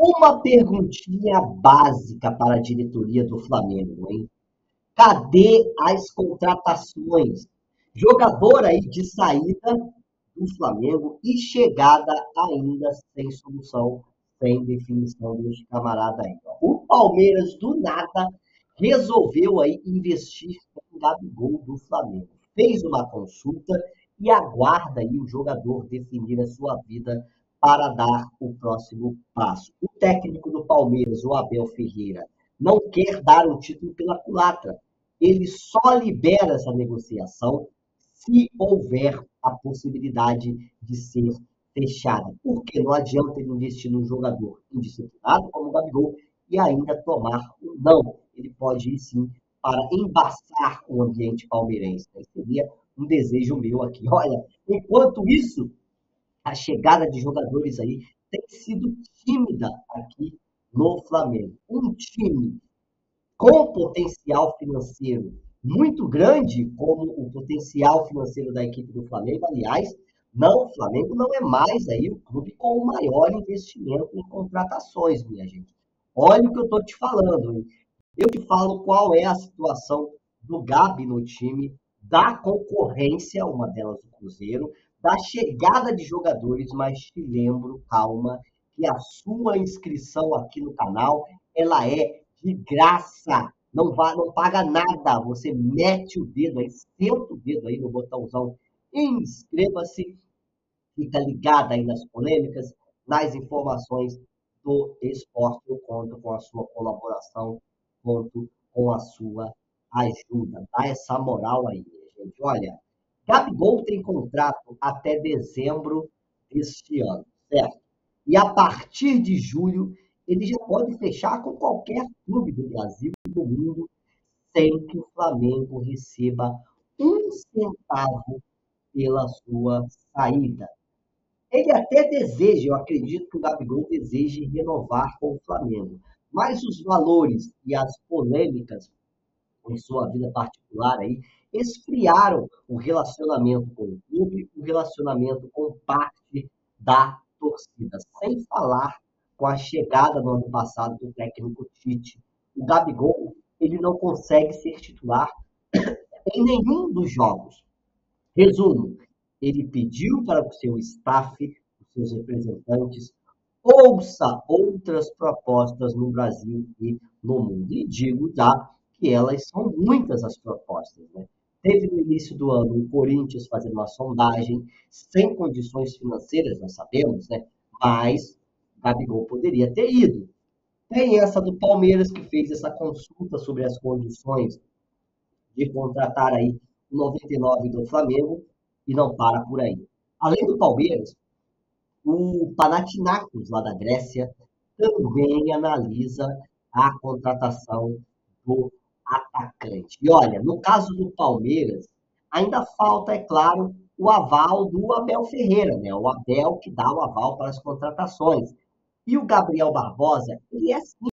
Uma perguntinha básica para a diretoria do Flamengo, hein? Cadê as contratações? Jogador aí de saída do Flamengo e chegada ainda sem solução, sem definição deste camarada aí. O Palmeiras, do nada, resolveu aí investir em Gabigol do Flamengo. Fez uma consulta e aguarda aí o jogador definir a sua vida para dar o próximo passo. O técnico do Palmeiras, o Abel Ferreira, não quer dar o título pela culatra. Ele só libera essa negociação se houver a possibilidade de ser fechada. Porque não adianta ele investir num jogador indisciplinado como o Gabigol e ainda tomar um não. Ele pode ir sim para embaçar o ambiente palmeirense. Seria um desejo meu aqui. Olha, enquanto isso, a chegada de jogadores aí tem sido tímida aqui no Flamengo. Um time com potencial financeiro muito grande, como o potencial financeiro da equipe do Flamengo. Aliás, não, o Flamengo não é mais aí o clube com o maior investimento em contratações, minha gente. Olha o que eu estou te falando, hein? Eu te falo qual é a situação do Gabi no time, da concorrência, uma delas o Cruzeiro, da chegada de jogadores, mas te lembro, calma, que a sua inscrição aqui no canal, ela é de graça, não paga nada, você mete o dedo aí, senta o dedo aí no botãozão, inscreva-se, fica ligado aí nas polêmicas, nas informações do esporte, eu conto com a sua colaboração, conto com a sua ajuda, dá essa moral aí, gente, olha... Gabigol tem contrato até dezembro deste ano, certo? E a partir de julho, ele já pode fechar com qualquer clube do Brasil e do mundo, sem que o Flamengo receba um centavo pela sua saída. Ele até deseja, eu acredito que o Gabigol deseje renovar com o Flamengo, mas os valores e as polêmicas em sua vida particular aí, esfriaram o relacionamento com o clube, o relacionamento com parte da torcida. Sem falar com a chegada no ano passado do técnico Tite. O Gabigol, ele não consegue ser titular em nenhum dos jogos. Resumo, ele pediu para o seu staff, os seus representantes, ouça outras propostas no Brasil e no mundo. E digo já que elas são muitas as propostas, né? Teve no início do ano o Corinthians fazendo uma sondagem sem condições financeiras, nós sabemos, né? Mas o Gabigol poderia ter ido. Tem essa do Palmeiras que fez essa consulta sobre as condições de contratar aí o 99 do Flamengo e não para por aí. Além do Palmeiras, o Panathinaikos lá da Grécia também analisa a contratação do atacante. E olha, no caso do Palmeiras, ainda falta, é claro, o aval do Abel Ferreira, né? O Abel que dá o aval para as contratações. E o Gabriel Barbosa, ele é sim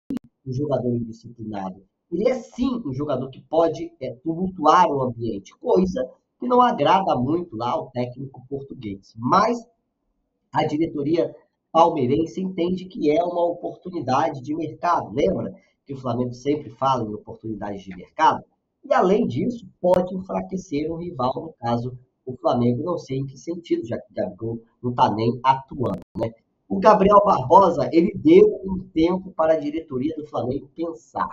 um jogador indisciplinado. Ele é sim um jogador que pode tumultuar o ambiente, coisa que não agrada muito lá ao técnico português. Mas a diretoria palmeirense entende que é uma oportunidade de mercado, lembra? Que o Flamengo sempre fala em oportunidades de mercado, e além disso pode enfraquecer um rival, no caso o Flamengo, não sei em que sentido, já que o Gabigol não está nem atuando, né? O Gabriel Barbosa, ele deu um tempo para a diretoria do Flamengo pensar,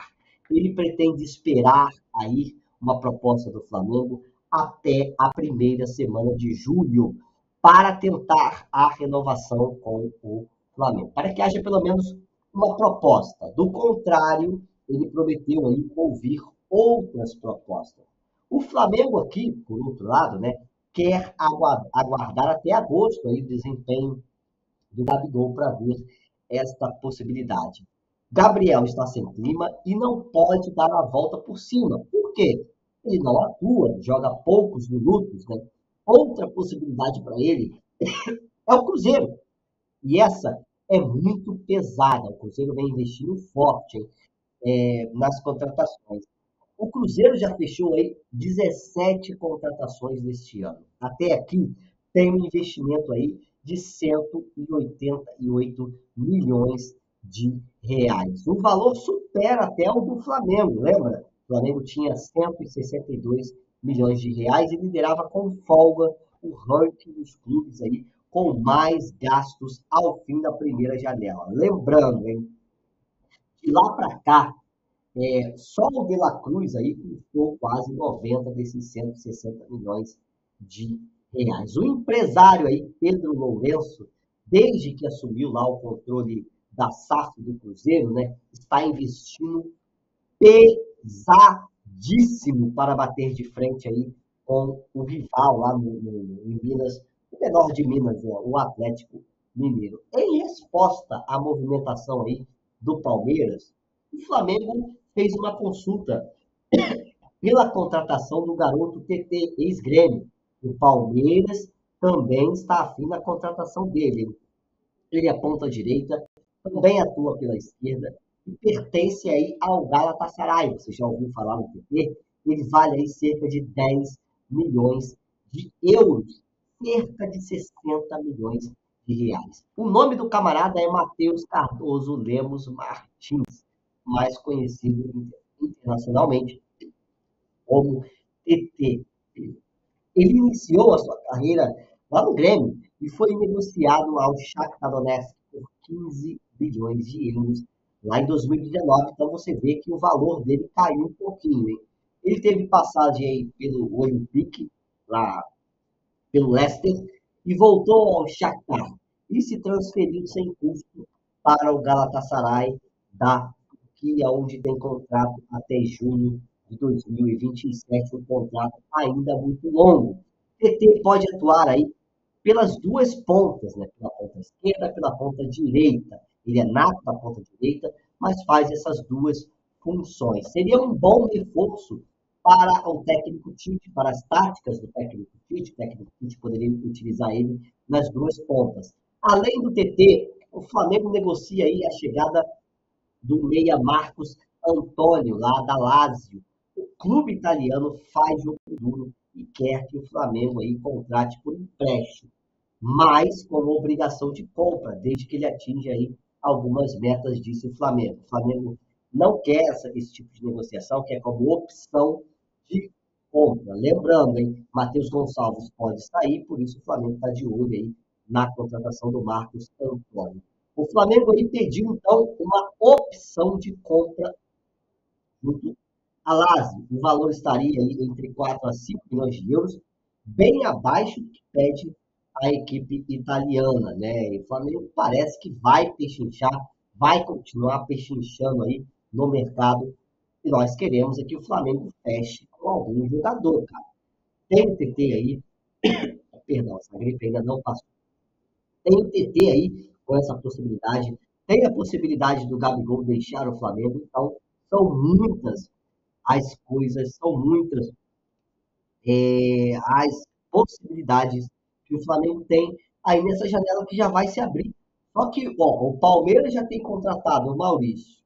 ele pretende esperar aí uma proposta do Flamengo até a primeira semana de julho, para tentar a renovação com o Flamengo, para que haja pelo menos uma proposta. Do contrário, ele prometeu aí ouvir outras propostas. O Flamengo aqui, por outro lado, né, quer aguardar até agosto aí o desempenho do Gabigol para ver esta possibilidade. Gabriel está sem clima e não pode dar a volta por cima. Por quê? Ele não atua, joga poucos minutos, né? Outra possibilidade para ele é o Cruzeiro. E essa é muito pesada. O Cruzeiro vem investindo forte nas contratações. O Cruzeiro já fechou aí 17 contratações neste ano. Até aqui tem um investimento aí de 188 milhões de reais. O valor supera até o do Flamengo, lembra? O Flamengo tinha 162 milhões de reais e liderava com folga o ranking dos clubes aí com mais gastos ao fim da primeira janela. Lembrando, hein, que lá para cá, só o De La Cruz aí custou quase 90 desses 160 milhões de reais. O empresário aí, Pedro Lourenço, desde que assumiu lá o controle da SAF do Cruzeiro, né, está investindo pesadíssimo para bater de frente aí com o rival lá em Minas, o menor de Minas, o Atlético Mineiro. Em resposta à movimentação aí do Palmeiras, o Flamengo fez uma consulta pela contratação do garoto Tetê, ex-Grêmio. O Palmeiras também está afim da contratação dele. Ele é ponta-direita, também atua pela esquerda e pertence aí ao Galatasaray. Você já ouviu falar no Tetê? Ele vale aí cerca de 10 milhões de euros, cerca de 60 milhões de reais. O nome do camarada é Matheus Cardoso Lemos Martins, mais conhecido internacionalmente como Tetê. Ele iniciou a sua carreira lá no Grêmio e foi negociado ao Shakhtar Donetsk por 15 bilhões de euros lá em 2019. Então você vê que o valor dele caiu um pouquinho, hein? Ele teve passagem aí pelo Olympique, lá pelo Leicester, e voltou ao Shakhtar e se transferiu sem custo para o Galatasaray da Turquia, onde tem contrato até junho de 2027, um contrato ainda muito longo. Tetê pode atuar aí pelas duas pontas, né? Pela ponta esquerda, pela ponta direita. Ele é nato da ponta direita, mas faz essas duas funções. Seria um bom reforço para o técnico Tite, para as táticas do técnico Tite. O técnico Tite poderia utilizar ele nas duas pontas. Além do Tetê, o Flamengo negocia aí a chegada do meia Marcos Antônio, lá da Lazio. O clube italiano faz jogo duro e quer que o Flamengo aí contrate por empréstimo, mas com obrigação de compra, desde que ele atinja aí algumas metas, disse o Flamengo. O Flamengo não quer esse tipo de negociação, quer como opção de compra. Lembrando, hein, Matheus Gonçalves pode sair, por isso o Flamengo está de olho aí na contratação do Marcos Antônio. O Flamengo aí pediu, então, uma opção de compra junto à Lazio. O valor estaria aí entre 4 a 5 milhões de euros, bem abaixo do que pede a equipe italiana, né? E o Flamengo parece que vai pechinchar, vai continuar pechinchando aí no mercado. E nós queremos é que o Flamengo feche com algum jogador, cara. Tem o Tetê aí, perdão, essa gripe ainda não passou. Tem o Tetê aí com essa possibilidade, tem a possibilidade do Gabigol deixar o Flamengo. Então, são muitas as coisas, são muitas as possibilidades que o Flamengo tem aí nessa janela que já vai se abrir. Só que, ó, o Palmeiras já tem contratado o Maurício,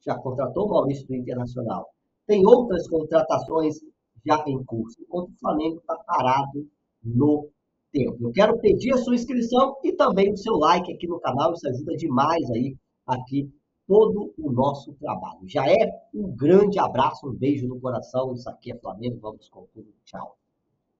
já contratou o Maurício do Internacional. Tem outras contratações já em curso, enquanto o Flamengo está parado no tempo. Eu quero pedir a sua inscrição e também o seu like aqui no canal, isso ajuda demais aí, aqui, todo o nosso trabalho. Já é um grande abraço, um beijo no coração, isso aqui é Flamengo, vamos com tudo, tchau.